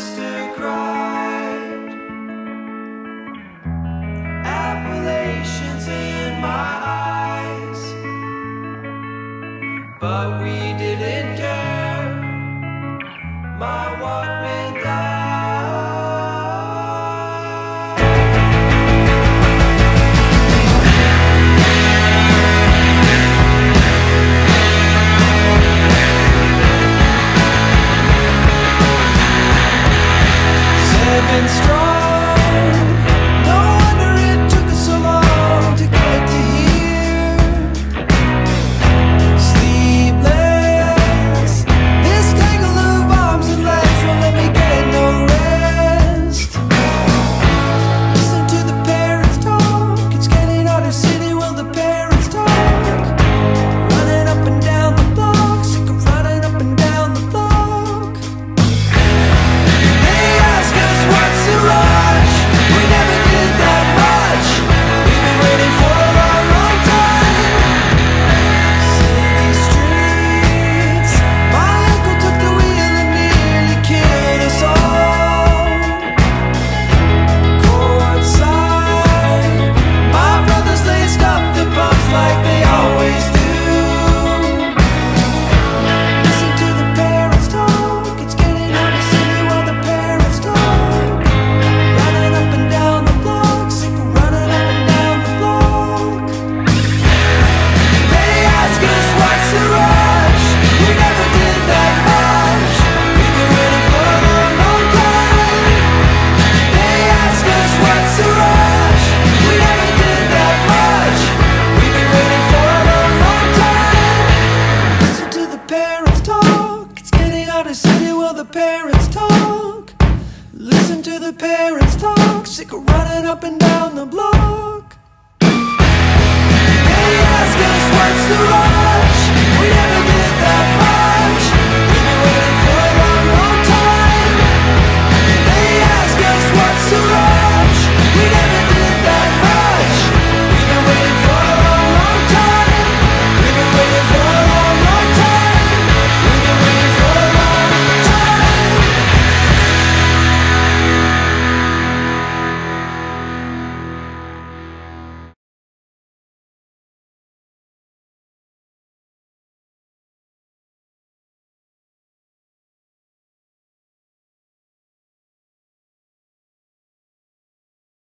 sister cried. Appalachians in my eyes, but we didn't care. My Walkman died. The parents talk. Listen to the parents talk. Sick of running up and down the block. They ask us what's the rush. We never